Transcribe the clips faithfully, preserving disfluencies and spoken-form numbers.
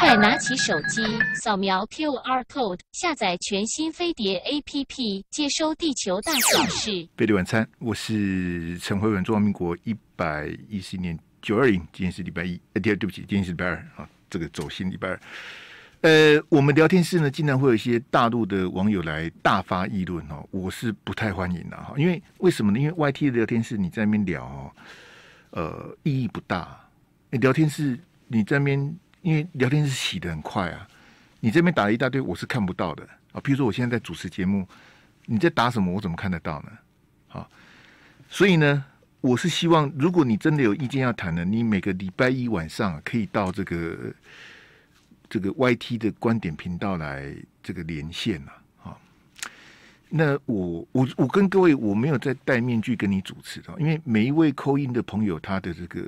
快拿起手机，扫描 Q R code， 下载全新飞碟 A P P， 接收地球大小事。飞碟晚餐，我是陈慧文，中华民国一百一十年九二零，今天是礼拜一，呃，对不起，今天是礼拜二啊，这个走心礼拜二。呃，我们聊天室呢，经常会有一些大陆的网友来大发议论哦，我是不太欢迎的哈，因为为什么呢？因为 Y T 的聊天室你在那边聊哦，呃，意义不大。你聊天室你在那边。因为聊天是洗得很快啊，你这边打了一大堆，我是看不到的啊。譬如说，我现在在主持节目，你在打什么，我怎么看得到呢？啊，所以呢，我是希望，如果你真的有意见要谈的，你每个礼拜一晚上、啊、可以到这个这个 Y T 的观点频道来这个连线啊。啊，那我我我跟各位，我没有在戴面具跟你主持的，因为每一位call in的朋友，他的这个。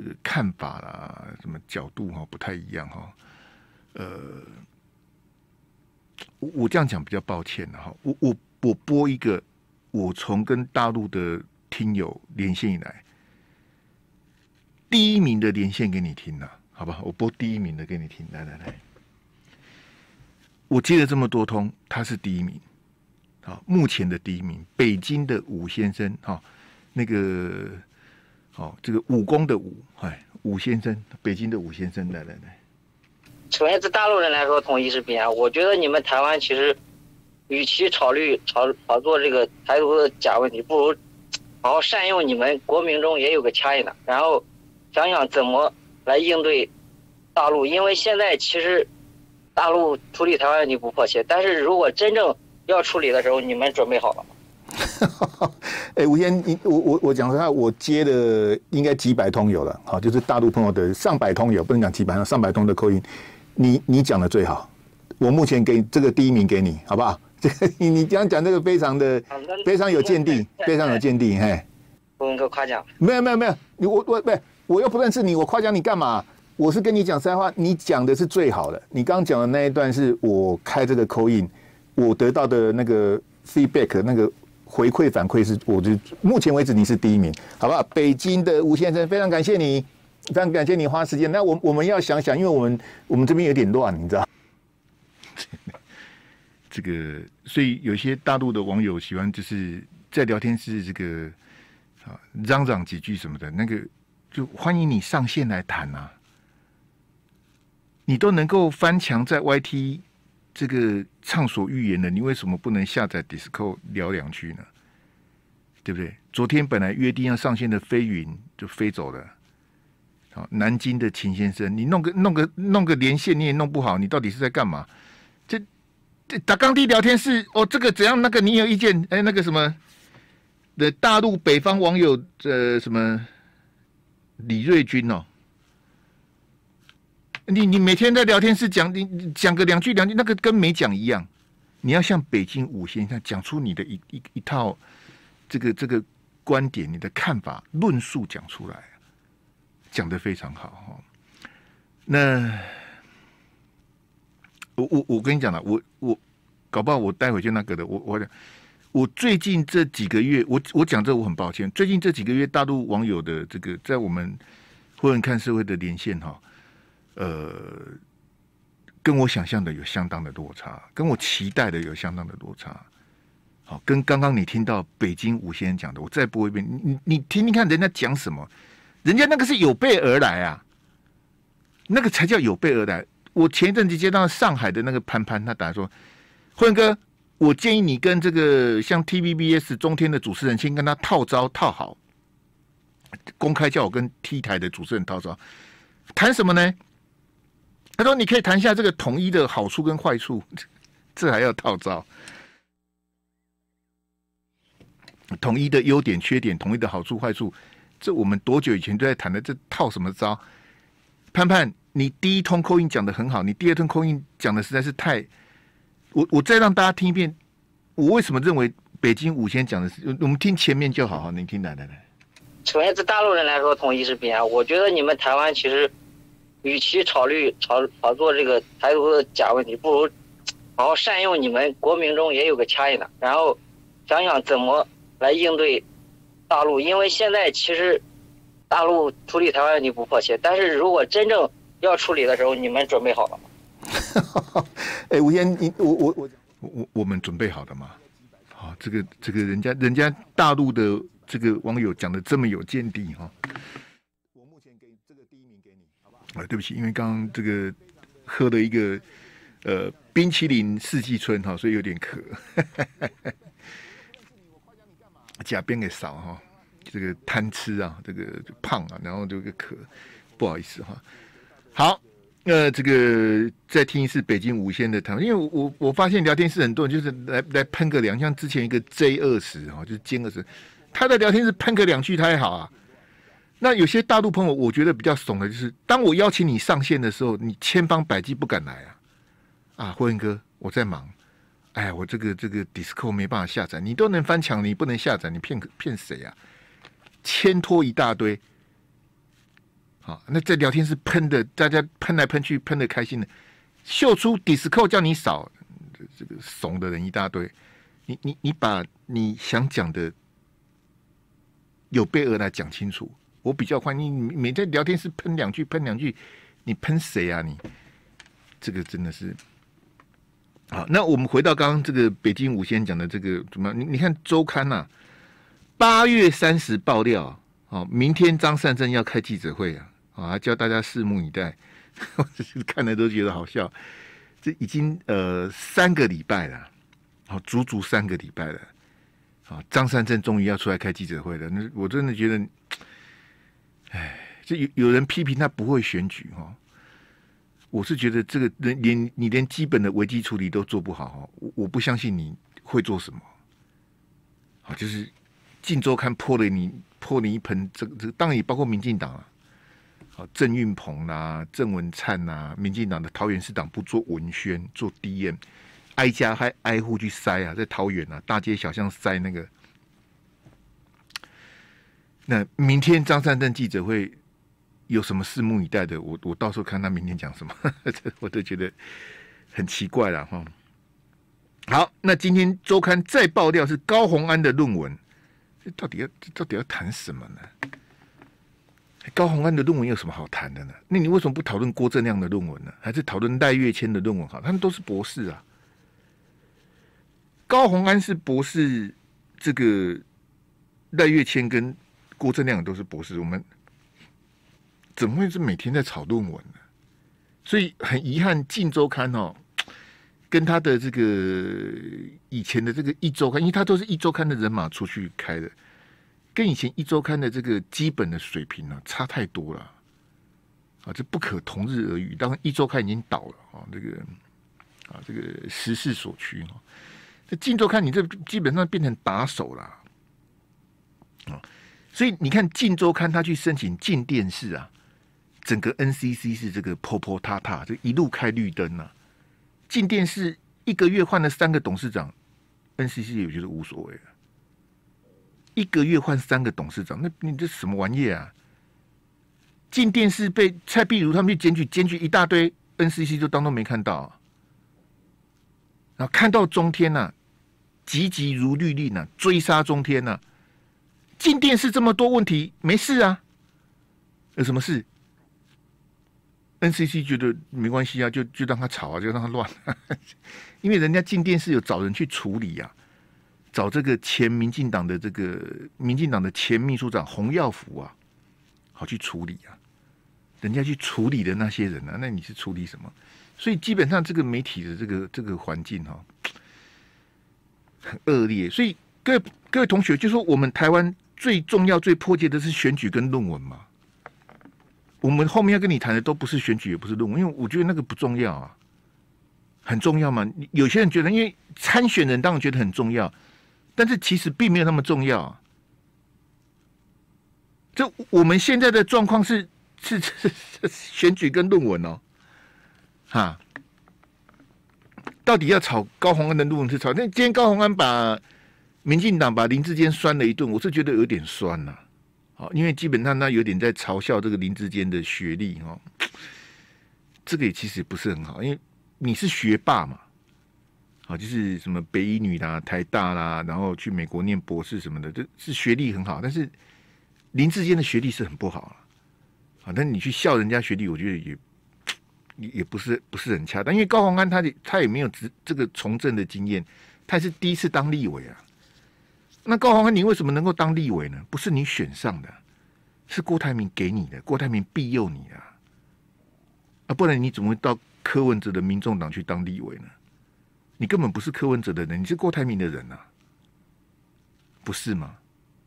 这个看法啦，什么角度哈、哦、不太一样哈、哦，呃，我我这样讲比较抱歉哈、哦。我我我播一个，我从跟大陆的听友连线以来，第一名的连线给你听啦，好吧？我播第一名的给你听，来来来，我接了这么多通，他是第一名，好、哦，目前的第一名，北京的武先生哈、哦，那个。哦，这个武功的武，哎，武先生，北京的武先生，来来来。首先，对大陆人来说，统一是必然。我觉得你们台湾其实，与其炒绿、炒炒作这个台独的假问题，不如好好善用你们国民中也有个掐一呢，然后想想怎么来应对大陆。因为现在其实大陆处理台湾问题不迫切，但是如果真正要处理的时候，你们准备好了吗？哎，吴先，你我我我讲实话，我接的应该几百通有了，好，就是大陆朋友的上百通有，不能讲几百通，上百通的call in，你你讲的最好，我目前给这个第一名给你，好不好？这个你你这样讲，这个非常的非常有见地，非常有见地，嘿。文哥夸奖？没有没有没有，我我不，我又不认识你，我夸奖你干嘛？我是跟你讲实话，你讲的是最好的，你刚刚讲的那一段是我开这个call in，我得到的那个 feedback 那个。回馈反馈是，我就目前为止你是第一名，好不好？北京的吴先生，非常感谢你，非常感谢你花时间。那我我们要想想，因为我们我们这边有点乱，你知道？这个，所以有些大陆的网友喜欢就是在聊天室这个啊嚷嚷几句什么的，那个就欢迎你上线来谈啊。你都能够翻墙在 Y T。这个畅所欲言的，你为什么不能下载 Discord 聊两句呢？对不对？昨天本来约定要上线的飞云就飞走了。好，南京的秦先生，你弄个弄个弄个连线你也弄不好，你到底是在干嘛？这这打钢梯聊天室哦，这个怎样那个你有意见？哎，那个什么的大陆北方网友呃什么李瑞君哦。你你每天在聊天室讲，你讲个两句两句，那个跟没讲一样。你要像北京武先生讲出你的一一一套这个这个观点，你的看法论述讲出来，讲得非常好哈、哦。那我我我跟你讲了，我我搞不好我待会就那个的，我我讲，我最近这几个月，我我讲这我很抱歉，最近这几个月大陆网友的这个在我们慧文看社会的连线哈、哦。呃，跟我想象的有相当的落差，跟我期待的有相当的落差。好，跟刚刚你听到北京吴先生讲的，我再播一遍，你你听听看人家讲什么，人家那个是有备而来啊，那个才叫有备而来。我前一阵子接到上海的那个潘潘，他打说，混哥，我建议你跟这个像 T V B S 中天的主持人先跟他套招套好，公开叫我跟 T 台的主持人套招，谈什么呢？他说：“你可以谈一下这个统一的好处跟坏处，这还要套招？统一的优点、缺点，统一的好处、坏处，这我们多久以前就在谈了？这套什么招？潘潘，你第一通call in讲的很好，你第二通call in讲的实在是太……我我再让大家听一遍，我为什么认为北京五先讲的是……我们听前面就好，好，你听来来来。首先，对大陆人来说，统一是必然。我觉得你们台湾其实。”与其炒绿、炒炒作这个台独的假问题，不如好好善用你们国民中也有个掐一呢，然后想想怎么来应对大陆。因为现在其实大陆处理台湾问题不迫切，但是如果真正要处理的时候，你们准备好了吗？哎，吴先，你我我我我我们准备好了吗？好、哦，这个这个人家人家大陆的这个网友讲的这么有见地哈。我目前给这个第一名给你，好不好？啊，对不起，因为刚刚这个喝了一个呃冰淇淋四季春哈、哦，所以有点渴。甲边给少哈、哦，这个贪吃啊，这个胖啊，然后这个渴，不好意思哈、哦。好，那、呃、这个再听一次北京无线的谈，因为我我我发现聊天室很多人就是来来喷个两，像之前一个 J 二十哈，就是歼二十，他的聊天室喷个两句他也好啊。那有些大陆朋友，我觉得比较怂的就是，当我邀请你上线的时候，你千方百计不敢来啊啊，辉文哥，我在忙，哎，我这个这个 Discord 没办法下载，你都能翻墙，你不能下载，你骗骗谁啊？牵拖一大堆。好，那在聊天室喷的，大家喷来喷去，喷的开心的，秀出 Discord 叫你扫，这个怂的人一大堆。你你你把你想讲的有备而来讲清楚，我比较欢迎你每天聊天室喷两句，喷两句，你喷谁啊你？这个真的是。好，那我们回到刚刚这个北京五先讲的这个怎么？你你看周刊呐、啊，八月三十爆料，好、哦，明天张善政要开记者会啊。啊，教大家拭目以待，看了都觉得好笑。这已经呃三个礼拜了，好、哦，足足三个礼拜了。好、哦，张善政终于要出来开记者会了。那我真的觉得，哎，这有有人批评他不会选举哈、哦，我是觉得这个人连你连基本的危机处理都做不好哈、哦，我我不相信你会做什么。好、哦，就是《镜周刊》泼了你泼你一盆，这这当然也包括民进党啊。郑运鹏啦、郑文灿啦、啊，民进党的桃园市党部做文宣、做 D M， 挨家还挨户去塞啊，在桃园啊，大街小巷塞那个。那明天张善政记者会有什么拭目以待的？我我到时候看他明天讲什么，呵呵，我都觉得很奇怪了哈。好，那今天周刊再爆料是高虹安的论文，这到底要到底要谈什么呢？高虹安的论文有什么好谈的呢？那你为什么不讨论郭正亮的论文呢？还是讨论赖岳谦的论文好？他们都是博士啊。高虹安是博士，这个赖岳谦跟郭正亮都是博士，我们怎么会是每天在吵论文呢？所以很遗憾，《镜周刊》哦，跟他的这个以前的这个《一周刊》，因为他都是一周刊的人马出去开的。跟以前一周刊的这个基本的水平呢、啊，差太多了啊！这不可同日而语。当然，一周刊已经倒了啊，这个啊，这个时势所趋啊。这镜周刊你这基本上变成打手了啊！所以你看镜周刊他去申请进电视啊，整个 N C C 是这个婆婆塌塌，这一路开绿灯啊。进电视一个月换了三个董事长 ，N C C 也觉得无所谓了。一个月换三个董事长，那你这什么玩意啊？进电视被蔡壁如他们去检举，检举一大堆 ，N C C 就当作没看到、啊，然后看到中天呐、啊，急急如律令呐、啊，追杀中天呐、啊。进电视这么多问题，没事啊，有什么事 ？N C C 觉得没关系啊，就就让他吵啊，就让他乱、啊，因为人家进电视有找人去处理啊。找这个前民进党的这个民进党的前秘书长洪耀福啊，好去处理啊，人家去处理的那些人啊，那你是处理什么？所以基本上这个媒体的这个这个环境哈、哦，很恶劣。所以各位各位同学，就说我们台湾最重要、最迫切的是选举跟论文嘛。我们后面要跟你谈的都不是选举，也不是论文，因为我觉得那个不重要啊，很重要嘛。有些人觉得，因为参选人当然觉得很重要。但是其实并没有那么重要、啊。这我们现在的状况是是是是选举跟论文哦，哈，到底要炒高虹安的论文是炒？那今天高虹安把民进党把林智坚酸了一顿，我是觉得有点酸呐、啊。好，因为基本上他有点在嘲笑这个林智坚的学历哦，这个也其实不是很好，因为你是学霸嘛。好，就是什么北医女啦、台大啦，然后去美国念博士什么的，这是学历很好，但是林智坚的学历是很不好了。啊，但你去笑人家学历，我觉得也也不是不是很恰当，因为高虹安他他也没有执这个从政的经验，他是第一次当立委啊。那高虹安你为什么能够当立委呢？不是你选上的，是郭台铭给你的，郭台铭庇佑你啊，啊，不然你怎么会到柯文哲的民众党去当立委呢？你根本不是柯文哲的人，你是郭台铭的人啊，不是吗？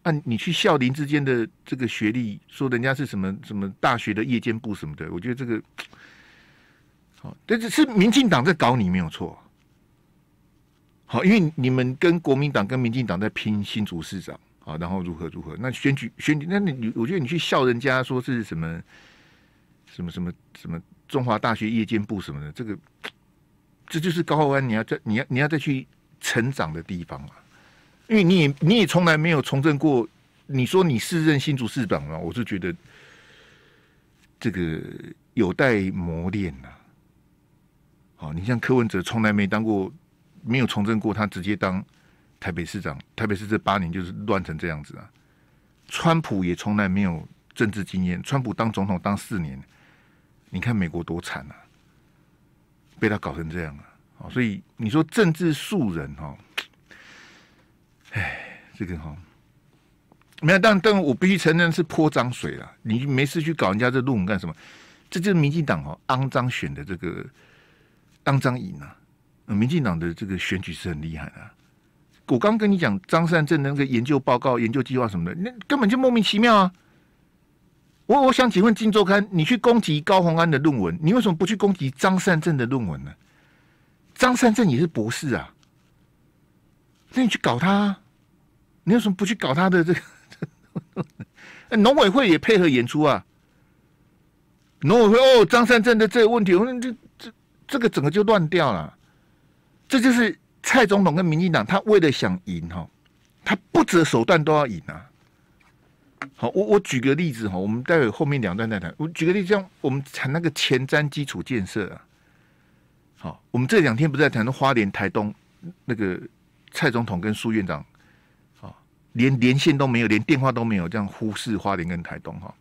啊，你去校林之间的这个学历，说人家是什么什么大学的夜间部什么的，我觉得这个好，但是是民进党在搞你没有错。好，因为你们跟国民党跟民进党在拼新竹市长啊，然后如何如何，那选举选举，那你我觉得你去笑人家说是什么什么什么什么中华大学夜间部什么的，这个这就是高虹安你要再你要你要再去成长的地方嘛。因为你也你也从来没有从政过，你说你是任新竹市长嘛？我是觉得这个有待磨练呐、啊。好、哦，你像柯文哲从来没当过，没有从政过，他直接当台北市长，台北市这八年就是乱成这样子啊。川普也从来没有政治经验，川普当总统当四年，你看美国多惨啊，被他搞成这样啊。哦、所以你说政治素人哈、哦。哎，这个哈，没有，但但我必须承认是泼脏水了。你没事去搞人家这论文干什么？这就是民进党哈肮脏选的这个肮脏赢啊！呃、民进党的这个选举是很厉害的、啊。我刚跟你讲张善政的那个研究报告、研究计划什么的，那根本就莫名其妙啊！我我想请问《今周刊》，你去攻击高虹安的论文，你为什么不去攻击张善政的论文呢？张善政也是博士啊。那你去搞他、啊，你为什么不去搞他的这个？农委会也配合演出啊。农委会哦，张善政的这个问题，这这这个整个就乱掉了。这就是蔡总统跟民进党，他为了想赢哈、哦，他不择手段都要赢啊。好，我我举个例子哈、哦，我们待会后面两段再谈。我举个例子，像我们谈那个前瞻基础建设啊。好，我们这两天不是在谈到花莲、台东那个。蔡总统跟苏院长，啊，连连线都没有，连电话都没有，这样忽视花莲跟台东哈。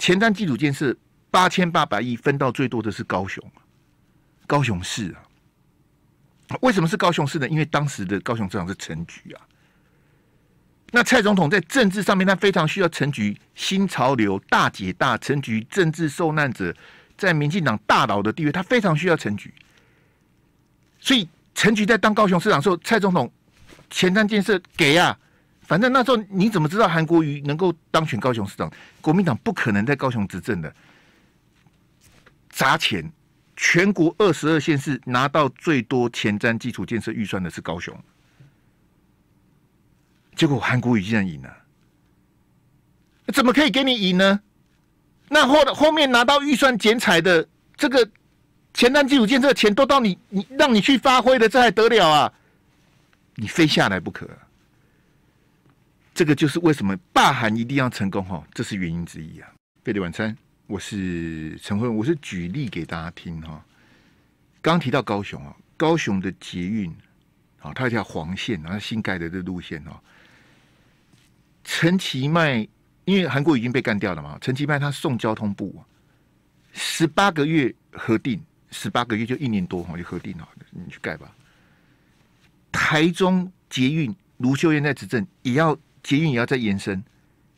前瞻基础建设八千八百亿分到最多的是高雄，高雄市啊。为什么是高雄市呢？因为当时的高雄市长是陈菊啊。那蔡总统在政治上面，他非常需要陈菊新潮流大姐大，陈菊政治受难者，在民进党大佬的地位，他非常需要陈菊，所以。陈菊在当高雄市长的时候，蔡总统前瞻建设给啊，反正那时候你怎么知道韩国瑜能够当选高雄市长？国民党不可能在高雄执政的，砸钱，全国二十二县市拿到最多前瞻基础建设预算的是高雄，结果韩国瑜竟然赢了，怎么可以给你赢呢？那后后面拿到预算剪彩的这个。前瞻基础建设钱都到你，你让你去发挥了，这还得了啊？你非下来不可、啊。这个就是为什么罢韩一定要成功哈，这是原因之一啊。贝的晚餐，我是陈慧文，我是举例给大家听哈。刚提到高雄啊，高雄的捷运啊，它有一条黄线，然后新盖的这路线哦。陈其迈，因为韩国已经被干掉了嘛，陈其迈他送交通部十八个月核定。十八个月就一年多哈，就核定好了，你去盖吧。台中捷运卢秀燕在执政，也要捷运也要再延伸，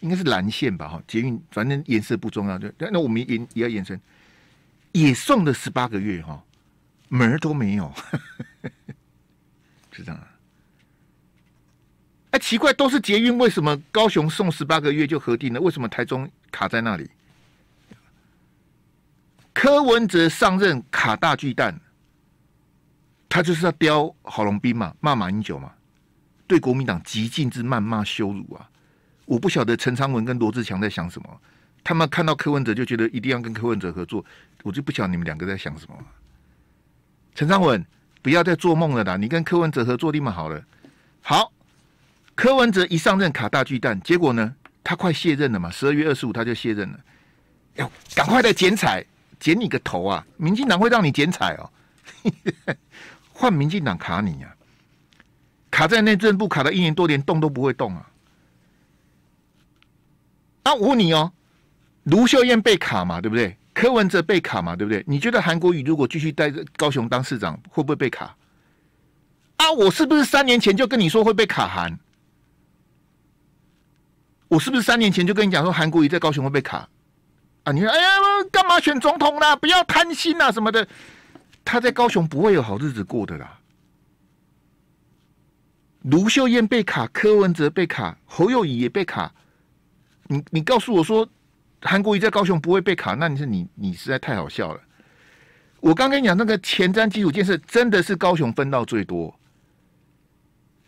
应该是蓝线吧哈。捷运反正颜色不重要，就那我们也也要延伸，也送了十八个月哈，门儿都没有，是这样啊？哎、欸，奇怪，都是捷运，为什么高雄送十八个月就核定了？为什么台中卡在那里？柯文哲上任卡大巨蛋，他就是要叼郝龙斌嘛，骂马英九嘛，对国民党极尽之谩骂羞辱啊！我不晓得陈昌文跟罗志强在想什么，他们看到柯文哲就觉得一定要跟柯文哲合作，我就不晓得你们两个在想什么、啊。陈昌文，不要再做梦了啦，你跟柯文哲合作立马好了。好，柯文哲一上任卡大巨蛋，结果呢，他快卸任了嘛，十二月二十五他就卸任了，要赶快来剪彩。剪你个头啊！民进党会让你剪彩哦，换民进党卡你啊，卡在内政部卡了一年多，连动都不会动啊！啊，我问你哦，卢秀燕被卡嘛，对不对？柯文哲被卡嘛，对不对？你觉得韩国瑜如果继续待在高雄当市长，会不会被卡？啊，我是不是三年前就跟你说会被卡韩？我是不是三年前就跟你讲说韩国瑜在高雄会被卡？啊，你说哎呀，干嘛选总统啦？不要贪心啦什么的，他在高雄不会有好日子过的啦。卢秀燕被卡，柯文哲被卡，侯友宜也被卡。你你告诉我说韩国瑜在高雄不会被卡，那你是你你实在太好笑了。我刚跟你讲那个前瞻基础建设真的是高雄分到最多，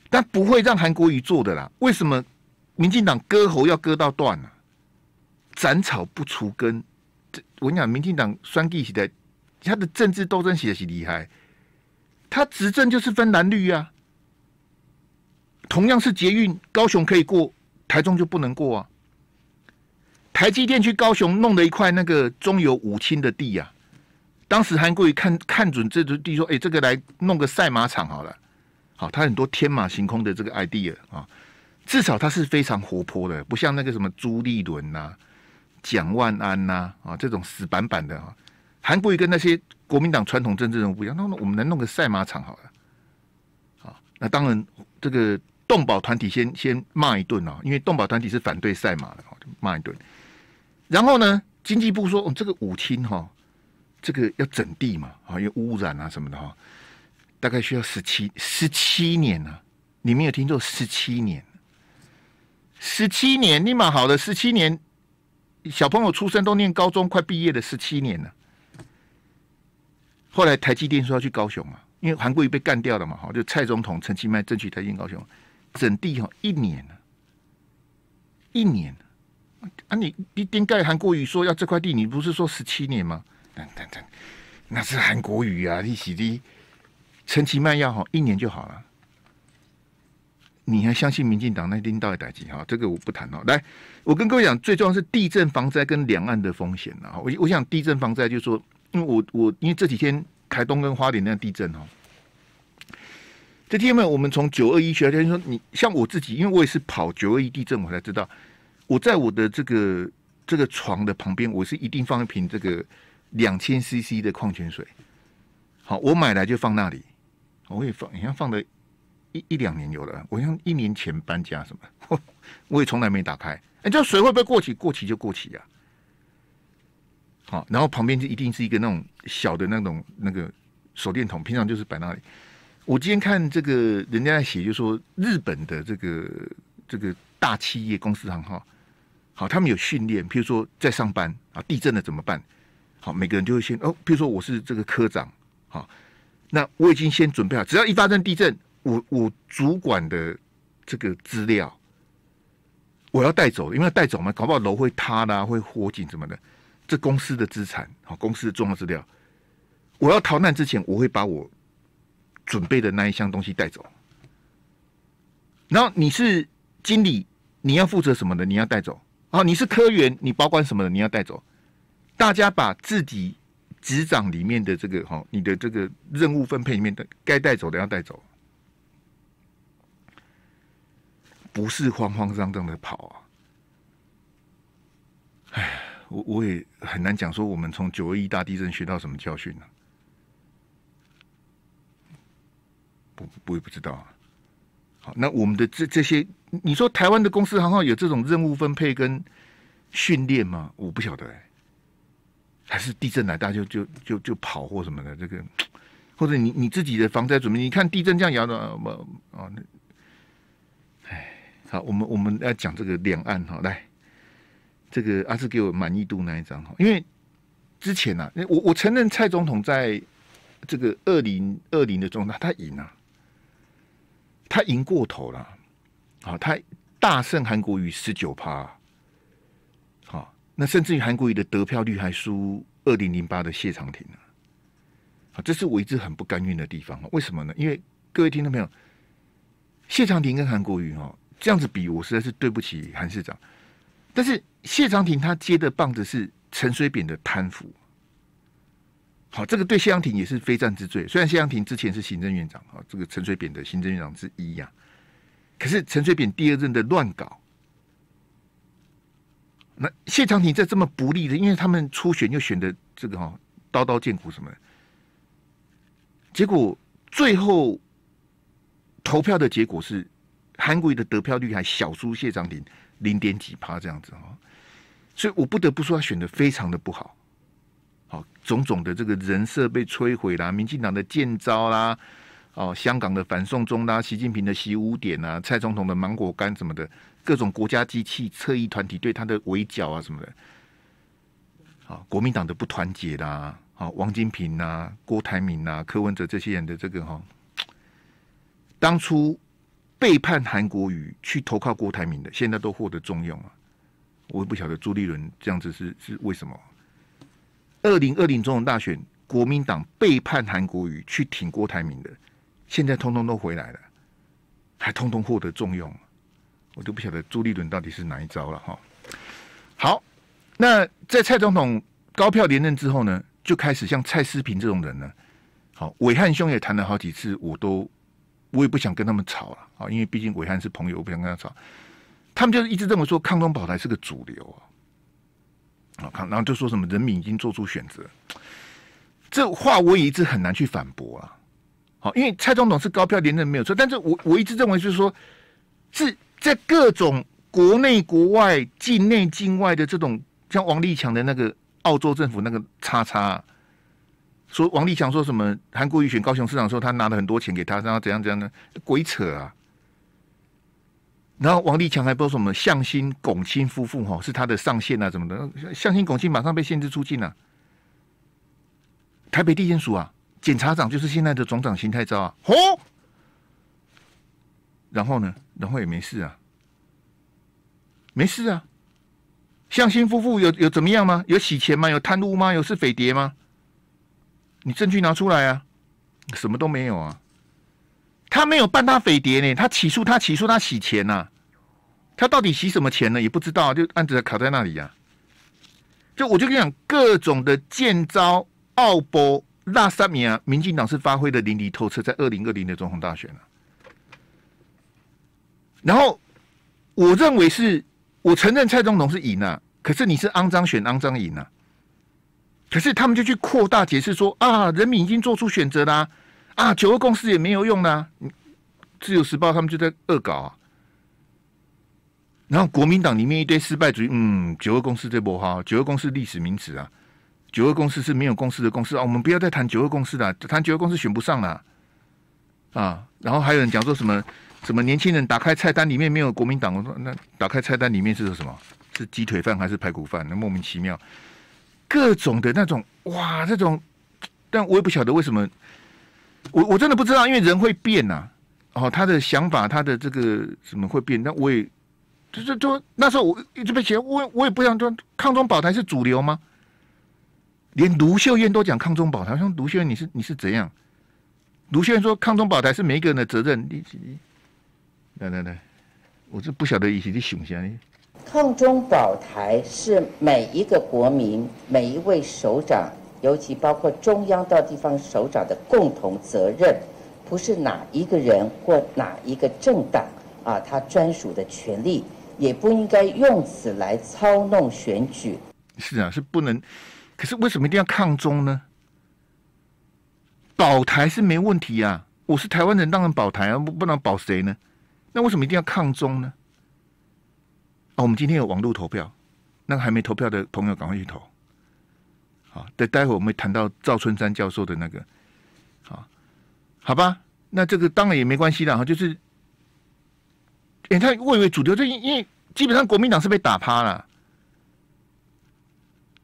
但不会让韩国瑜做的啦。为什么民进党割喉要割到断啊？斩草不除根。这我跟你讲，民进党酸地起来，他的政治斗争写的厉害，他执政就是分蓝绿啊。同样是捷运，高雄可以过，台中就不能过啊。台积电去高雄弄了一块那个中油五轻的地啊，当时韩国瑜看看准这地说，哎、欸，这个来弄个赛马场好了，好，他很多天马行空的这个 idea 啊，至少他是非常活泼的，不像那个什么朱立伦呐、蒋万安呐 啊, 啊这种死板板的啊。韩国瑜跟那些国民党传统政治人物不一样，那我们能弄个赛马场好了，好，那当然这个。动保团体先先骂一顿啊，因为动保团体是反对赛马的，骂一顿。然后呢，经济部说，哦，这个五轻哈、哦，这个要整地嘛，啊、哦，因为污染啊什么的哈、哦，大概需要十七十七年啊，你没有听错，十七年，十七年，你蛮好的，十七年，小朋友出生都念高中，快毕业的十七年了。后来台积电说要去高雄嘛，因为韩国瑜被干掉了嘛，哈，就蔡总统陈其迈争取台积电高雄。整地哈一年一年啊！你你点解韩国瑜说要这块地？你不是说十七年吗？等等等，那是韩国瑜啊！你洗的陈其迈要好一年就好了。你还相信民进党那领导的代志哈？这个我不谈哦。来，我跟各位讲，最重要是地震防灾跟两岸的风险啊！我我想地震防灾就是说，因为我我因为这几天台东跟花莲那地震哦。这天呢，我们从九二一学来，说你像我自己，因为我也是跑九二一地震，我才知道，我在我的这个这个床的旁边，我是一定放一瓶这个两千 C C 的矿泉水。好，我买来就放那里，我也放，好像放了一一两年有了，我像一年前搬家什么，我, 我也从来没打开。哎，这水会不会过期？过期就过期啊。好，然后旁边就一定是一个那种小的那种那个手电筒，平常就是摆那里。我今天看这个人家在写，就说日本的这个这个大企业公司行号，好，他们有训练，譬如说在上班啊，地震了怎么办？好，每个人就会先哦，譬如说我是这个科长，好，那我已经先准备好，只要一发生地震，我我主管的这个资料我要带走，因为要带走嘛，搞不好楼会塌啦、啊，会火警什么的，这公司的资产，好，公司的重要资料，我要逃难之前，我会把我。准备的那一项东西带走，然后你是经理，你要负责什么的，你要带走啊？你是科员，你保管什么的，你要带走。大家把自己职掌里面的这个哈，你的这个任务分配里面的该带走的要带走，不是慌慌张张的跑啊！哎，我我也很难讲说我们从九二一大地震学到什么教训呢、啊？我也不知道啊。好，那我们的这这些，你说台湾的公司行号有这种任务分配跟训练吗？我不晓得、欸，还是地震来大家就就就就跑或什么的，这个或者你你自己的防灾准备，你看地震这样摇的啊，啊，哎，好，我们我们要讲这个两岸哈，来，这个阿志给我满意度那一张哈，因为之前啊，我我承认蔡总统在这个二零二零的中，他赢了、啊。他赢过头了，好、哦，他大胜韩国瑜十九趴，好、哦，那甚至于韩国瑜的得票率还输二零零八的谢长廷呢，好，这是我一直很不甘愿的地方，为什么呢？因为各位听到没有，谢长廷跟韩国瑜哦这样子比，我实在是对不起韩市长，但是谢长廷他接的棒子是陈水扁的贪腐，好，这个对谢长廷也是非战之罪。虽然谢长廷之前是行政院长，哈、哦，这个陈水扁的行政院长之一呀、啊，可是陈水扁第二任的乱搞，那谢长廷在这么不利的，因为他们初选又选的这个哈刀刀见骨什么的，结果最后投票的结果是韩国瑜的得票率还小输谢长廷零点几趴这样子哈，所以我不得不说他选的非常的不好，好、哦、种种的这个人设被摧毁啦，民进党的见招啦，哦香港的反送中啦，习近平的习污点啊，蔡总统的芒果干什么的。各种国家机器、侧翼团体对他的围剿啊什么的，啊，国民党的不团结啦，啊，王金平啊、郭台铭啊、柯文哲这些人的这个哈、哦，当初背叛韩国瑜去投靠郭台铭的，现在都获得重用啊！我不晓得朱立伦这样子是是为什么？二零二零总统大选，国民党背叛韩国瑜去挺郭台铭的，现在通通都回来了，还通通获得重用。我都不晓得朱立伦到底是哪一招了哈。好，那在蔡总统高票连任之后呢，就开始像蔡思平这种人呢，好，伟汉兄也谈了好几次，我都我也不想跟他们吵了啊，因为毕竟伟汉是朋友，我不想跟他吵。他们就是一直认为说抗中保台是个主流啊，啊，然后就说什么人民已经做出选择，这话我也一直很难去反驳啊。好，因为蔡总统是高票连任没有错，但是我我一直认为就是说是。在各种国内国外、境内境外的这种，像王立强的那个澳洲政府那个叉叉，说王立强说什么韩国瑜选高雄市长的时候，他拿了很多钱给他，然后怎样怎样呢？鬼扯啊！然后王立强还不知道什么向心龚清夫妇哈是他的上线啊，什么的，向心龚清马上被限制出境啊。台北地检署啊，检察长就是现在的总长邢泰昭啊，哦。然后呢？然后也没事啊，没事啊。向心夫妇有有怎么样吗？有洗钱吗？有贪污吗？有是匪谍吗？你证据拿出来啊！什么都没有啊。他没有办他匪谍呢，他起诉他起诉他洗钱呐、啊，他到底洗什么钱呢？也不知道、啊，就案子卡在那里呀、啊。就我就跟你讲，各种的见招、奥博、拉萨米啊，民进党是发挥的淋漓透彻，在二零二零的总统大选了、啊。然后，我认为是，我承认蔡总统是赢啊，可是你是肮脏选，肮脏赢啊。可是他们就去扩大解释说啊，人民已经做出选择啦、啊，啊，九二共识也没有用啦、啊。自由时报他们就在恶搞啊。然后国民党里面一堆失败主义，嗯，九二共识这波哈，九二共识历史名词啊，九二共识是没有共识的共识啊，我们不要再谈九二共识了，谈九二共识选不上了啊。啊，然后还有人讲说什么？什么年轻人打开菜单里面没有国民党？我说那打开菜单里面是什么？是鸡腿饭还是排骨饭？那莫名其妙，各种的那种哇，这种，但我也不晓得为什么，我我真的不知道，因为人会变呐、啊，哦，他的想法，他的这个什么会变？那我也就就就那时候我一直被写，我我也不想说抗中保台是主流吗？连卢秀燕都讲抗中保台，像卢秀燕你是你是怎样？卢秀燕说抗中保台是每一个人的责任，你你。来来来，我这不晓得以前的想象呢。抗中保台是每一个国民、每一位首长，尤其包括中央到地方首长的共同责任，不是哪一个人或哪一个政党啊，他专属的权利，也不应该用此来操弄选举。是啊，是不能。可是为什么一定要抗中呢？保台是没问题啊，我是台湾人，当然保台啊，不不能保谁呢？那为什么一定要抗中呢？哦，我们今天有网络投票，那还没投票的朋友赶快去投。好，待待会我们会谈到赵春山教授的那个，好，好吧，那这个当然也没关系啦，就是，哎、欸，他蔚为主流，这因为基本上国民党是被打趴了，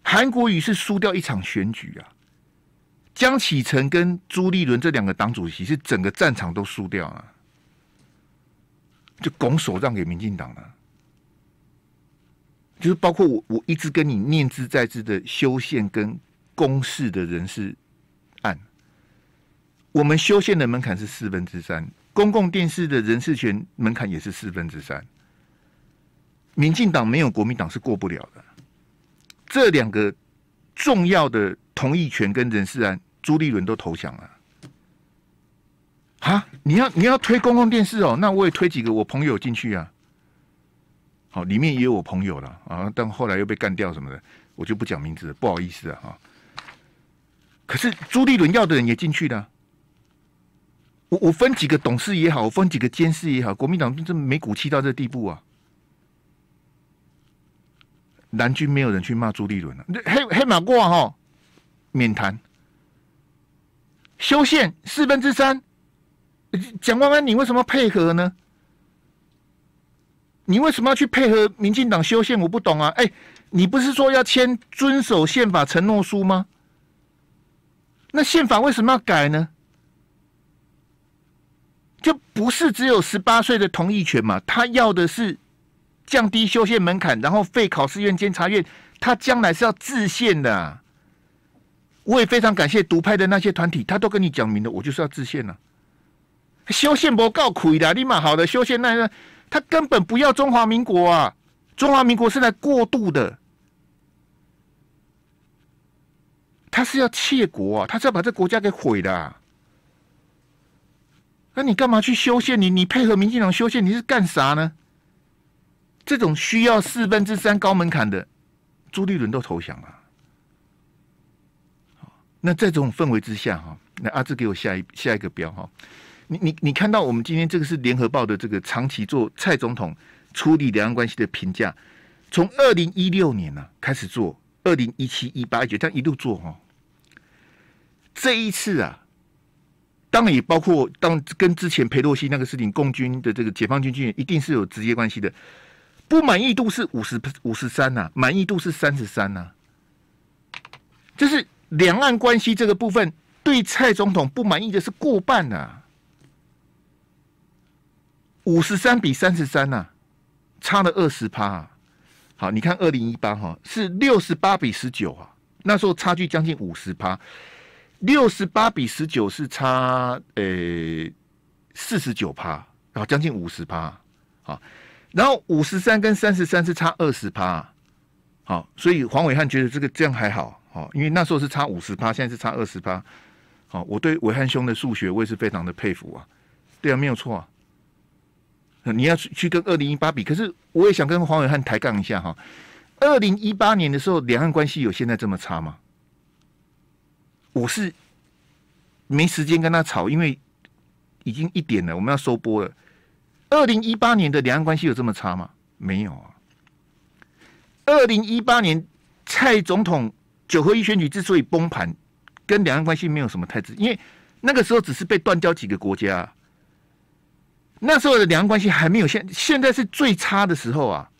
韩国瑜是输掉一场选举啊，江启臣跟朱立伦这两个党主席是整个战场都输掉了。就拱手让给民进党了，就是包括我，我一直跟你念之在之的修宪跟公示的人事案，我们修宪的门槛是四分之三，公共电视的人事权门槛也是四分之三，民进党没有国民党是过不了的，这两个重要的同意权跟人事案，朱立伦都投降了。啊！你要你要推公共电视哦，那我也推几个我朋友进去啊。好，里面也有我朋友了啊，但后来又被干掉什么的，我就不讲名字了，不好意思啊哈。可是朱立伦要的人也进去了，我我分几个董事也好，我分几个监事也好，国民党真没骨气到这地步啊。蓝军没有人去骂朱立伦了，黑黑马过哈，免谈。修宪四分之三，蒋万安你为什么配合呢？你为什么要去配合民进党修宪？我不懂啊！哎、欸，你不是说要签遵守宪法承诺书吗？那宪法为什么要改呢？就不是只有十八岁的同意权嘛？他要的是降低修宪门槛，然后废考试院、监察院，他将来是要制宪的、啊。我也非常感谢独派的那些团体，他都跟你讲明了，我就是要制宪了。修宪不够亏的，立马好的修宪那那。他根本不要中华民国啊！中华民国是来过渡的，他是要窃国啊！他是要把这国家给毁的、啊。那你干嘛去修宪？你你配合民进党修宪，你是干啥呢？这种需要四分之三高门槛的，朱立伦都投降了。那在这种氛围之下哈，那阿志给我下一下一个标哈。你你你看到我们今天这个是联合报的这个长期做蔡总统处理两岸关系的评价，从二零一六年呢、啊、开始做，二零一七、一八、一九，这样一路做哦。这一次啊，当然也包括当跟之前裴洛西那个事情，共军的这个解放军军人一定是有直接关系的。不满意度是五十五十三呐，满意度是三十三呐。就是两岸关系这个部分，对蔡总统不满意的是过半呐、啊。五十三比三十三呐，差了二十趴。好，你看二零一八哈是六十八比十九啊，那时候差距将近五十趴。六十八比十九是差呃四十九趴，然后将近五十趴。好，然后五十三跟三十三是差二十趴。好，所以黄伟汉觉得这个这样还好，好，因为那时候是差五十趴，现在是差二十趴。好，我对伟汉兄的数学我也是非常的佩服啊。对啊，没有错啊。你要去去跟二零一八比，可是我也想跟黄伟汉抬杠一下哈。二零一八年的时候，两岸关系有现在这么差吗？我是没时间跟他吵，因为已经一点了，我们要收播了。二零一八年的两岸关系有这么差吗？没有啊。二零一八年蔡总统九合一选举之所以崩盘，跟两岸关系没有什么太直，因为那个时候只是被断交几个国家、啊。那时候的两岸关系还没有现，现在是最差的时候啊！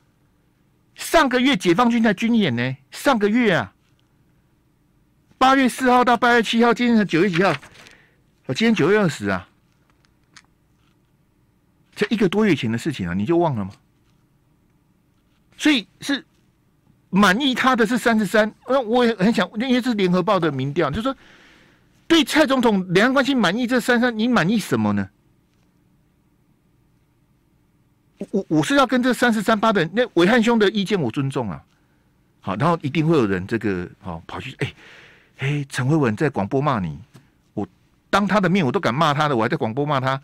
上个月解放军在军演呢、欸，上个月啊，八月四号到八月七号，今天九月几号？我今天九月二十啊，这一个多月前的事情啊，你就忘了吗？所以是满意他的是三十三，那我也很想，因为这是联合报的民调，就是说对蔡总统两岸关系满意这三三，你满意什么呢？我我是要跟这三十三八的人，那伟汉兄的意见我尊重啊，好，然后一定会有人这个好、哦、跑去哎哎陈慧文在广播骂你，我当他的面我都敢骂他的，我还在广播骂他，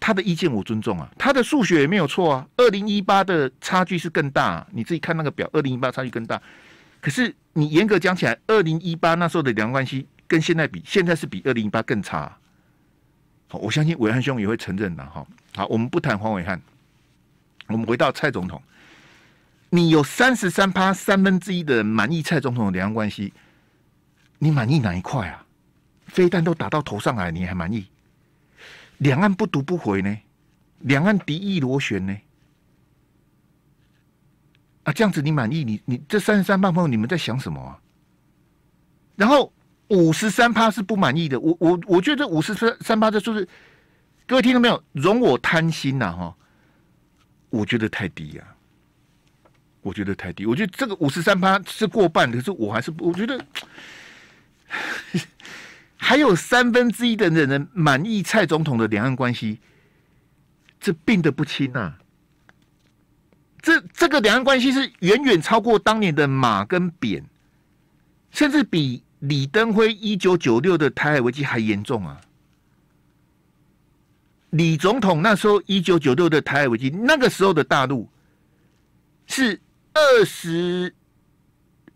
他的意见我尊重啊，他的数学也没有错啊，二零一八的差距是更大、啊，你自己看那个表，二零一八差距更大，可是你严格讲起来，二零一八那时候的两岸关系跟现在比，现在是比二零一八更差、啊，好，我相信伟汉兄也会承认的、啊、哈，好，我们不谈黄伟汉。我们回到蔡总统，你有三十三趴三分之一的人满意蔡总统的两岸关系，你满意哪一块啊？飞弹都打到头上来，你还满意？两岸不读不回呢？两岸敌意螺旋呢？啊，这样子你满意？你你这三十三趴朋友，你们在想什么啊？然后五十三趴是不满意的，我我我觉得五十三趴这数字，各位听到没有？容我贪心呐、啊、哈！我觉得太低呀、啊，我觉得太低。我觉得这个五十三趴是过半，可是我还是我觉得还有三分之一的人满意蔡总统的两岸关系，这病得不轻啊！这这个两岸关系是远远超过当年的马跟扁，甚至比李登辉一九九六的台海危机还严重啊！李总统那时候一九九六的台海危机，那个时候的大陆是二十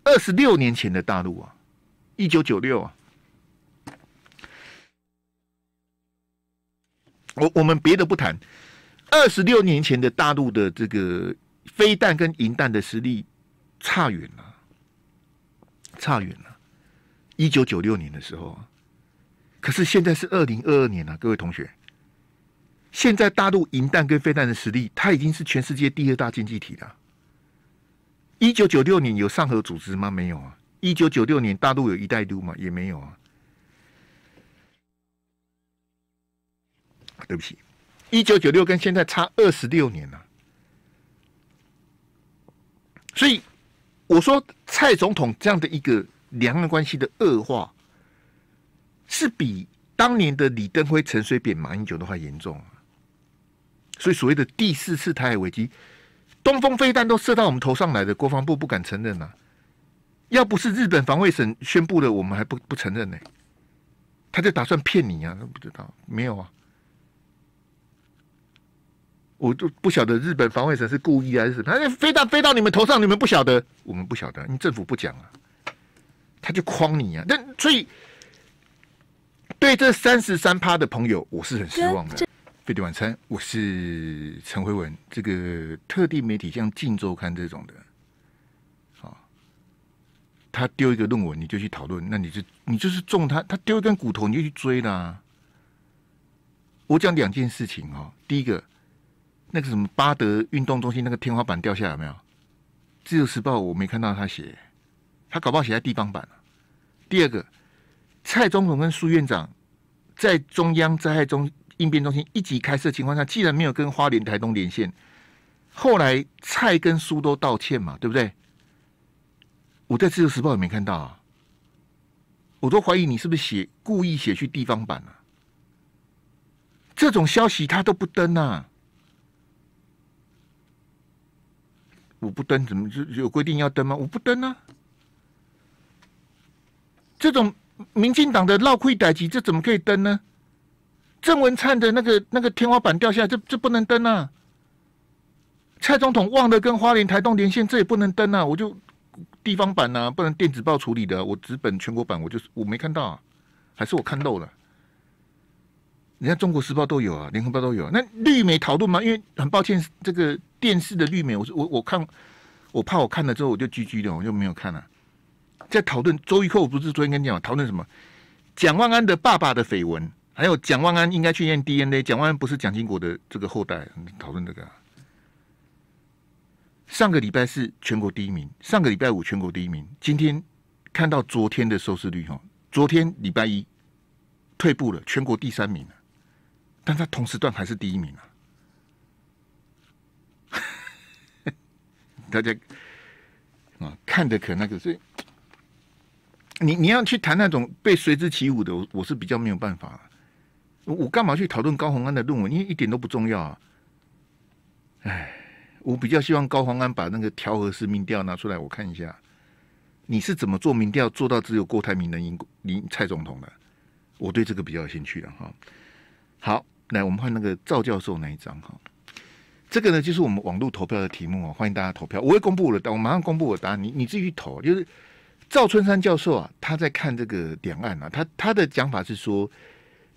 二十六年前的大陆啊，一九九六啊。我我们别的不谈，二十六年前的大陆的这个飞弹跟银弹的实力差远了，差远了。一九九六年的时候啊，可是现在是二零二二年了、啊，各位同学。现在大陆银弹跟飞弹的实力，它已经是全世界第二大经济体了。一九九六年有上合组织吗？没有啊。一九九六年大陆有一带一路吗？也没有啊。对不起，一九九六跟现在差二十六年了、啊。所以我说，蔡总统这样的一个两岸关系的恶化，是比当年的李登辉、陈水扁、马英九的话严重、啊。所以所谓的第四次台海危机，东风飞弹都射到我们头上来的，国防部不敢承认啊！要不是日本防卫省宣布了，我们还不不承认呢、欸。他就打算骗你啊？不知道没有啊？我就不晓得日本防卫省是故意还是什么，飞弹飞到你们头上，你们不晓得，我们不晓得，你政府不讲啊，他就诓你啊！那所以对这三十三趴的朋友，我是很失望的。飞碟晚餐，我是陈辉文。这个特定媒体像《镜周刊》这种的，好、哦，他丢一个论文你就去讨论，那你就你就是中他，他丢一根骨头你就去追啦。我讲两件事情哦，第一个，那个什么巴德运动中心那个天花板掉下来没有？《自由时报》我没看到他写，他搞不好写在地方版、啊、第二个，蔡总统跟苏院长在中央灾害中。应变中心一级开设情况下，既然没有跟花莲、台东连线，后来蔡跟苏都道歉嘛，对不对？我在《自由时报》也没看到啊，我都怀疑你是不是写故意写去地方版啊？这种消息他都不登啊！我不登怎么就有规定要登吗？我不登啊！这种民进党的闹亏歹籍，这怎么可以登呢？郑文灿的那个那个天花板掉下来，这这不能登啊！蔡总统忘了跟花莲、台东连线，这也不能登啊！我就地方版啊，不能电子报处理的，我纸本全国版我就是我没看到啊，还是我看漏了？人家《中国时报》都有啊，《联合报》都有、啊。那绿媒讨论嘛，因为很抱歉，这个电视的绿媒，我我我看，我怕我看了之后我就 G G 的，我就没有看了、啊。在讨论周玉蔻，我不是昨天跟你讲讨论什么蒋万安的爸爸的绯闻。还有蒋万安应该去验 D N A， 蒋万安不是蒋经国的这个后代，讨论这个、啊。上个礼拜是全国第一名，上个礼拜五全国第一名，今天看到昨天的收视率哈，昨天礼拜一退步了，全国第三名了，但他同时段还是第一名啊。大家啊看得可那个，所以你你要去谈那种被随之起舞的，我我是比较没有办法、啊。我干嘛去讨论高虹安的论文？因为一点都不重要啊！哎，我比较希望高虹安把那个调和式民调拿出来，我看一下，你是怎么做民调做到只有郭台铭能赢赢蔡总统的？我对这个比较有兴趣了哈。好，来我们换那个赵教授那一张哈。这个呢就是我们网络投票的题目哦，欢迎大家投票。我会公布我的答案，我马上公布我的答案，你你自己去投。就是赵春山教授啊，他在看这个两岸啊，他他的讲法是说。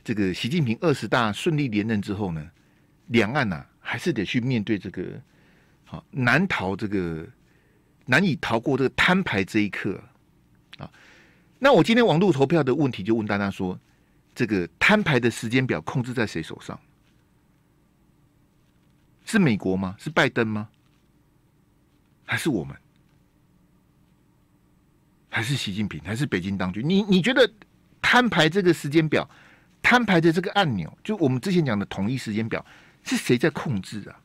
这个习近平二十大顺利连任之后呢，两岸啊还是得去面对这个，好、啊、难逃这个难以逃过这个摊牌这一刻啊。那我今天网络投票的问题就问大家说，这个摊牌的时间表控制在谁手上？是美国吗？是拜登吗？还是我们？还是习近平？还是北京当局？你你觉得摊牌这个时间表？摊牌的这个按钮，就我们之前讲的统一时间表，是谁在控制啊？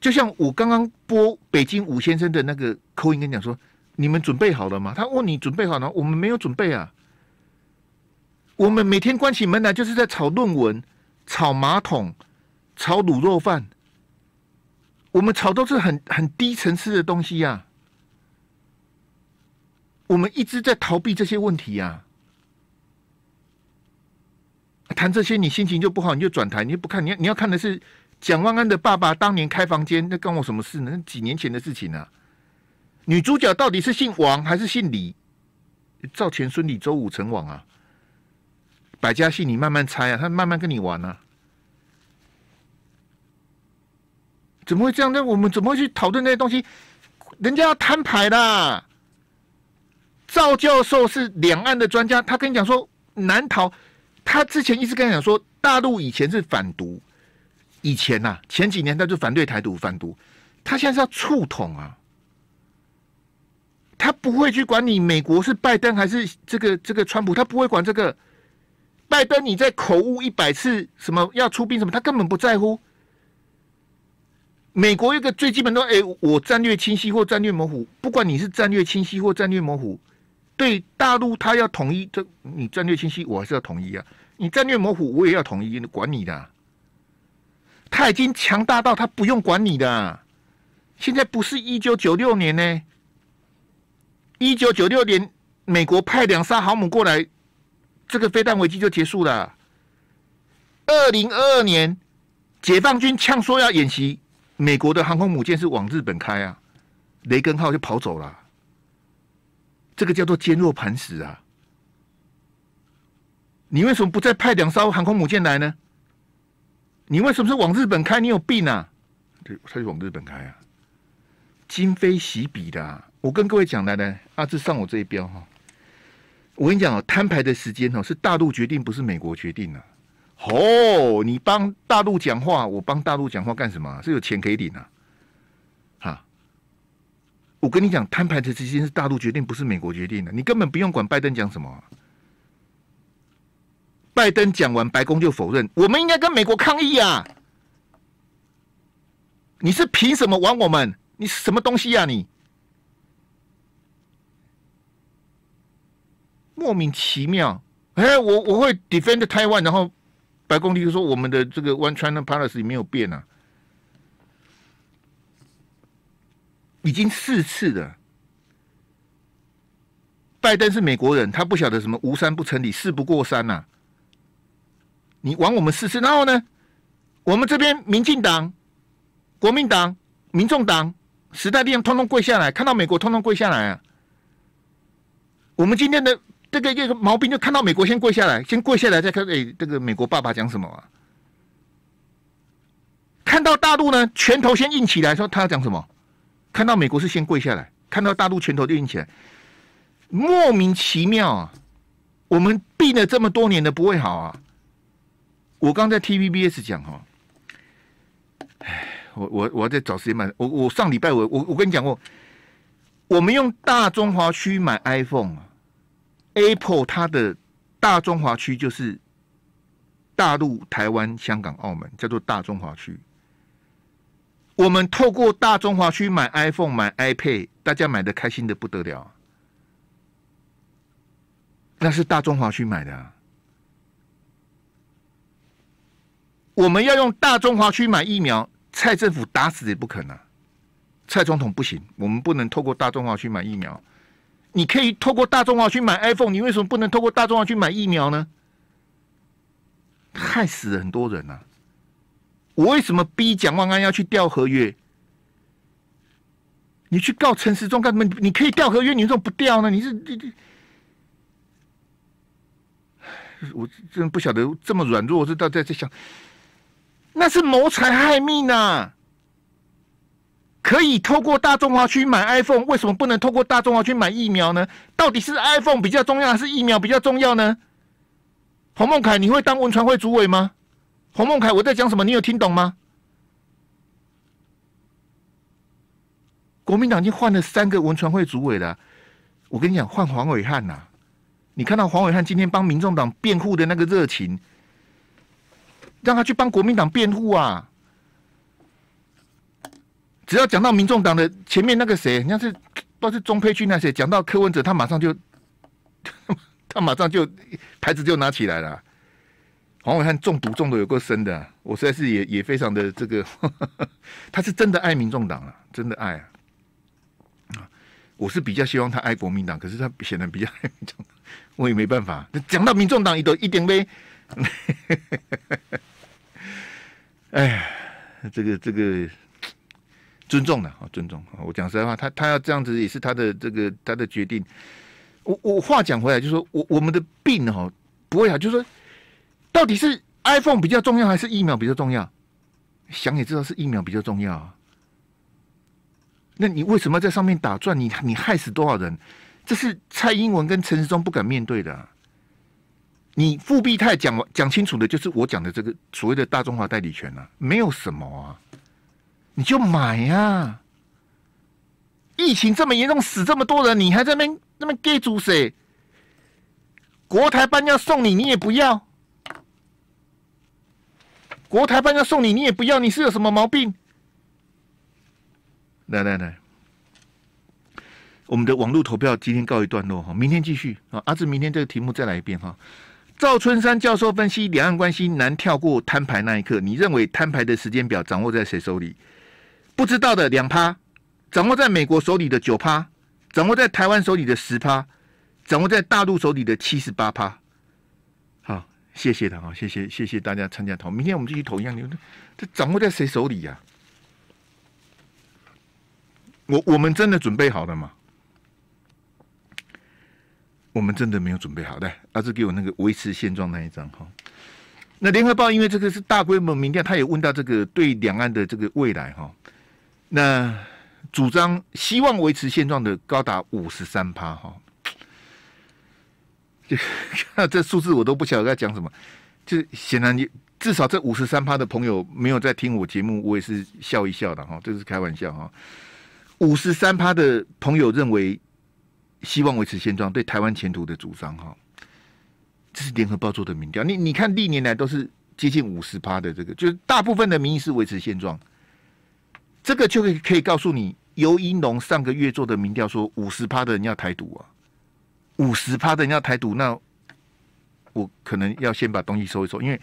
就像我刚刚播北京武先生的那个口音跟你讲说，你们准备好了吗？他问你准备好了，我们没有准备啊。我们每天关起门来就是在炒论文、炒马桶、炒卤肉饭，我们炒都是很很低层次的东西啊。我们一直在逃避这些问题呀、啊，谈这些你心情就不好，你就转台，你就不看，你要你要看的是蒋万安的爸爸当年开房间，那关我什么事呢？那几年前的事情啊。女主角到底是姓王还是姓李？赵钱孙李周武成王啊。百家姓你慢慢猜啊，他慢慢跟你玩啊。怎么会这样？那我们怎么会去讨论那些东西？人家要摊牌啦。赵教授是两岸的专家，他跟你讲说南逃，他之前一直跟你讲说大陆以前是反独。 以前呐、啊，前几年他就反对台独、反独，他现在是要触统啊，他不会去管你美国是拜登还是这个这个川普，他不会管这个。拜登你在口误一百次，什么要出兵什么，他根本不在乎。美国一个最基本的，哎、欸，我战略清晰或战略模糊，不管你是战略清晰或战略模糊，对大陆他要统一，这你战略清晰我还是要统一啊，你战略模糊我也要统一，管你的、啊。 他已经强大到他不用管你的、啊。现在不是一九九六年呢、欸， 一九九六年美国派两艘航母过来，这个飞弹危机就结束了、啊。二零二二年解放军呛说要演习，美国的航空母舰是往日本开啊，雷根号就跑走了、啊。这个叫做坚若磐石啊！你为什么不再派两艘航空母舰来呢？ 你为什么是往日本开？你有病啊！对，他就往日本开啊，今非昔比的、啊。我跟各位讲来呢，阿志上我这一标哈、哦，我跟你讲哦，摊牌的时间哦，是大陆决定，不是美国决定啊。哦，你帮大陆讲话，我帮大陆讲话干什么、啊？是有钱可以领啊！哈，我跟你讲，摊牌的时间是大陆决定，不是美国决定的、啊。你根本不用管拜登讲什么、啊。 拜登讲完，白宫就否认，我们应该跟美国抗议啊！你是凭什么玩我们？你什么东西啊你？莫名其妙！哎、欸，我我会 defend Taiwan， 然后白宫就说我们的这个 One China Policy 没有变啊，已经四次了。 拜登是美国人，他不晓得什么无三不成礼，事不过三呐、啊。你玩我们试试，然后呢，我们这边民进党、国民党、民众党、时代力量通通跪下来，看到美国通通跪下来啊。我们今天的这个这个毛病就看到美国先跪下来，先跪下来再看，哎、欸，这个美国爸爸讲什么啊？看到大陆呢，拳头先硬起来，说他要讲什么？看到美国是先跪下来，看到大陆拳头就硬起来。 莫名其妙啊！我们病了这么多年的不会好啊！我刚在 T V B S 讲哈，哎，我我我在找时间买。我我上礼拜我我我跟你讲过，我们用大中华区买 iPhone 啊 ，Apple 它的大中华区就是大陆、台湾、香港、澳门，叫做大中华区。我们透过大中华区买 iPhone、买 iPad， 大家买的开心的不得了、啊。 那是大中华区买的、啊，我们要用大中华区买疫苗，蔡政府打死也不肯啊！蔡总统不行，我们不能透过大中华区买疫苗。你可以透过大中华区买 iPhone， 你为什么不能透过大中华区买疫苗呢？害死了很多人啊！我为什么逼蒋万安要去调合约？你去告陈时中干什么？你可以调合约，你为什么不调呢？你是这这。 我真不晓得这么软弱，我是到在在想，那是谋财害命啊！可以透过大中华区买 iPhone， 为什么不能透过大中华区买疫苗呢？到底是 iPhone 比较重要，还是疫苗比较重要呢？洪孟凯，你会当文传会主委吗？洪孟凯，我在讲什么？你有听懂吗？国民党已经换了三个文传会主委了，我跟你讲，换黄伟汉呐。 你看到黄伟汉今天帮民众党辩护的那个热情，让他去帮国民党辩护啊！只要讲到民众党的前面那个谁，你看是不知道是钟佩君那谁，讲到柯文哲，他马上就他马上就牌子就拿起来了、啊。黄伟汉中毒中的有够深的、啊，我实在是也也非常的这个呵呵，他是真的爱民众党啊，真的爱啊！ 我是比较希望他爱国民党，可是他显然比较爱民众党，我也没办法。讲到民众党，一都一点呗。哎，这个这个尊重了啊，尊重。我讲实在话，他他要这样子也是他的这个他的决定。我我话讲回来，就是说我我们的病哈不会好，就是说到底是 iPhone 比较重要还是疫苗比较重要？想也知道是疫苗比较重要啊。那你为什么在上面打转？你你害死多少人？这是蔡英文跟陈时中不敢面对的、啊。你复必泰讲讲清楚的，就是我讲的这个所谓的大中华代理权啊，没有什么啊，你就买呀、啊。疫情这么严重，死这么多人，你还在那边那边给主谁？国台办要送你，你也不要；国台办要送你，你也不要，你是有什么毛病？来来来，我们的网络投票今天告一段落哈，明天继续啊。阿志，明天这个题目再来一遍哈。赵春山教授分析两岸关系难跳过摊牌那一刻，你认为摊牌的时间表掌握在谁手里？不知道的两趴，掌握在美国手里的九趴，掌握在台湾手里的十趴，掌握在大陆手里的七十八趴。好，谢谢他啊，谢谢谢谢大家参加投，明天我们继续投一样，这掌握在谁手里呀、啊？我我们真的准备好了吗？我们真的没有准备好。来，阿志给我那个维持现状那一张哈。那联合报因为这个是大规模民调，他也问到这个对两岸的这个未来哈。那主张希望维持现状的高达五十三趴哈。就这数字我都不晓得在讲什么，就显然你至少这五十三趴的朋友没有在听我节目，我也是笑一笑的哈，这是开玩笑哈。五十三趴的朋友认为，希望维持现状，对台湾前途的主张哈，这是联合报做的民调。你你看历年来都是接近五十趴的这个，就是大部分的民意是维持现状。这个就可以告诉你，游盈隆上个月做的民调说，五十趴的人要台独啊，五十趴的人要台独，那我可能要先把东西收一收，因为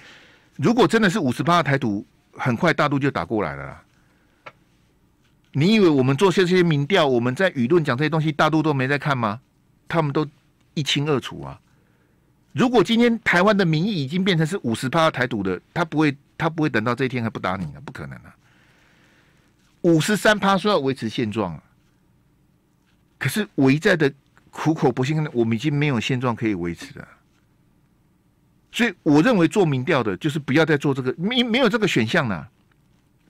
如果真的是五十趴的台独，很快大陆就打过来了啦。你以为我们做这些民调，我们在舆论讲这些东西，大陆都没在看吗？他们都一清二楚啊！如果今天台湾的民意已经变成是五十趴台独的，他不会，他不会等到这一天还不打你呢、啊，不可能啊！五十三趴说要维持现状、啊，可是我一再的苦口婆心，我们已经没有现状可以维持了、啊。所以我认为做民调的，就是不要再做这个，没没有这个选项了、啊。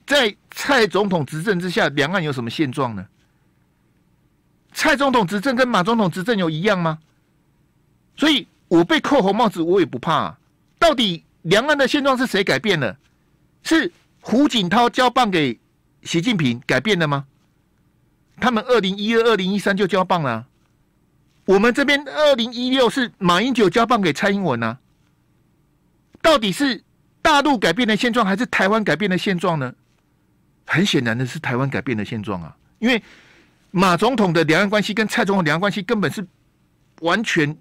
在蔡总统执政之下，两岸有什么现状呢？蔡总统执政跟马总统执政有一样吗？所以我被扣红帽子，我也不怕、啊。到底两岸的现状是谁改变了？是胡锦涛交棒给习近平改变了吗？他们二零一二、二零一三就交棒了、啊。我们这边二零一六是马英九交棒给蔡英文啊。到底是大陆改变的现状，还是台湾改变的现状呢？很显然的是台湾改变的现状啊，因为马总统的两岸关系跟蔡总统两岸关系根本是完全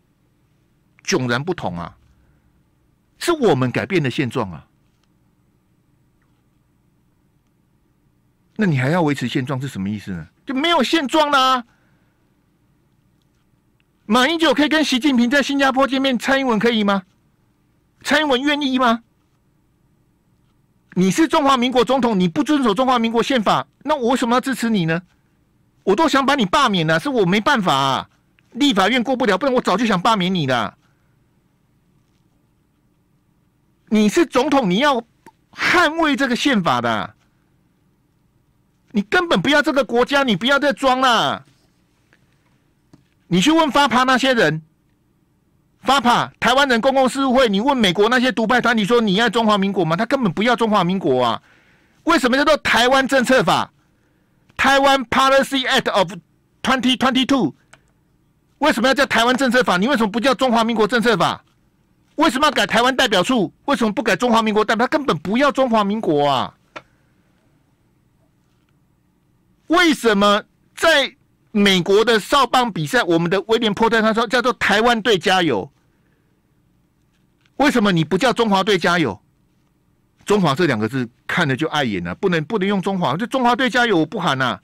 迥然不同啊，是我们改变的现状啊。那你还要维持现状是什么意思呢？就没有现状啦。马英九可以跟习近平在新加坡见面，蔡英文可以吗？蔡英文愿意吗？你是中华民国总统，你不遵守中华民国宪法，那我为什么要支持你呢？我都想把你罢免了、啊，是我没办法、啊，立法院过不了，不然我早就想罢免你了。你是总统，你要捍卫这个宪法的、啊，你根本不要这个国家，你不要再装了。你去问发帕那些人。发帕台湾人公共事务会，你问美国那些独派团体说你要中华民国吗？他根本不要中华民国啊！为什么叫做台湾政策法？台湾 Policy Act of twenty twenty-two 为什么要叫台湾政策法？你为什么不叫中华民国政策法？为什么要改台湾代表处？为什么不改中华民国代表？他根本不要中华民国啊！为什么在美国的少棒比赛，我们的威廉波特他说叫做台湾队加油？为什么你不叫中华队加油？中华这两个字看了就碍眼啊，不能不能用中华，就中华队加油我不喊啊。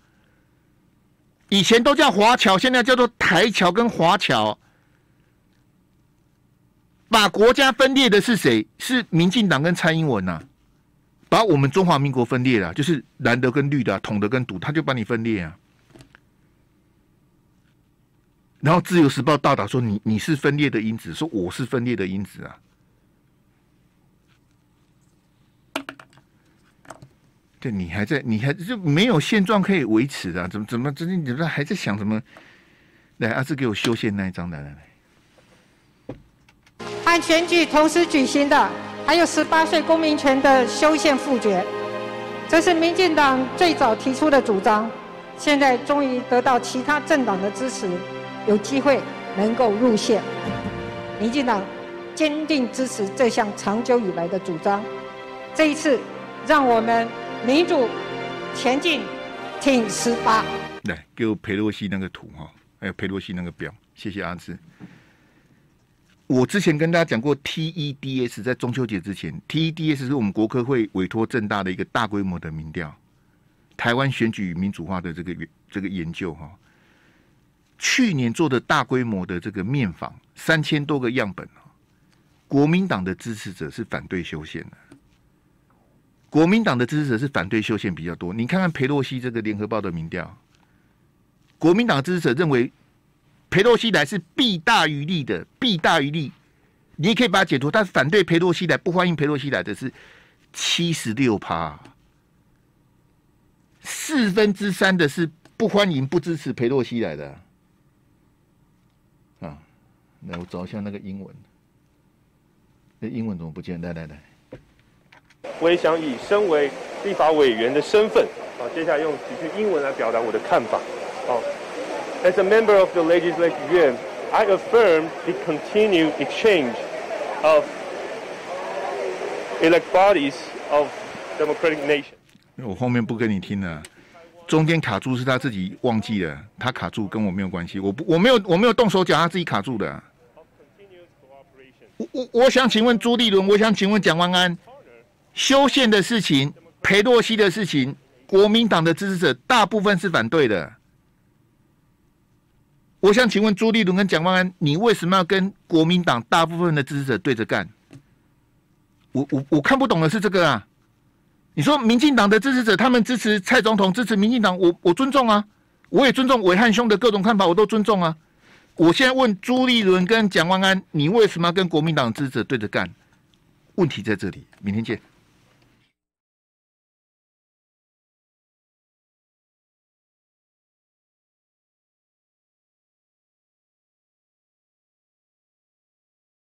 以前都叫华侨，现在叫做台侨跟华侨。把国家分裂的是谁？是民进党跟蔡英文啊。把我们中华民国分裂了，就是蓝的跟绿的、啊，统的跟独，他就把你分裂啊。然后《自由时报》大打说你你是分裂的因子，说我是分裂的因子啊。对，你还在，你还就没有现状可以维持的、啊，怎么怎么最近你们还在想什么？来，阿志给我修宪那一张，来来来。按选举同时举行的，还有十八岁公民权的修宪复决，这是民进党最早提出的主张，现在终于得到其他政党的支持，有机会能够入宪。民进党坚定支持这项长久以来的主张，这一次让我们。 民主前进，挺十八。来，给我裴洛西那个图哈，还有裴洛西那个表，谢谢阿志。我之前跟大家讲过 ，T E D S 在中秋节之前 ，T E D S 是我们国科会委托政大的一个大规模的民调，台湾选举与民主化的这个这个研究哈。去年做的大规模的这个面访，三千多个样本国民党的支持者是反对修宪的。 国民党的支持者是反对修宪比较多。你看看裴洛西这个联合报的民调，国民党支持者认为裴洛西来是弊大于利的，弊大于利。你也可以把它解读，但反对裴洛西来、不欢迎裴洛西来的是七十六趴，四分之三的是不欢迎、不支持裴洛西来的。啊，来我找一下那个英文，那英文怎么不见？来来来。 我也想以身为立法委员的身份，啊，接下来用几句英文来表达我的看法。哦 ，As a member of the Legislative Yuan, I affirm the continued exchange of elect bodies of democratic nation。我后面不跟你听了，中间卡住是他自己忘记了，他卡住跟我没有关系，我不我没有我没有动手脚，他自己卡住的。我我我想请问朱立伦，我想请问蒋万安。 修宪的事情，裴洛西的事情，国民党的支持者大部分是反对的。我想请问朱立伦跟蒋万安，你为什么要跟国民党大部分的支持者对着干？我我我看不懂的是这个啊！你说民进党的支持者他们支持蔡总统，支持民进党，我我尊重啊，我也尊重暐瀚兄的各种看法，我都尊重啊。我现在问朱立伦跟蒋万安，你为什么要跟国民党支持者对着干？问题在这里，明天见。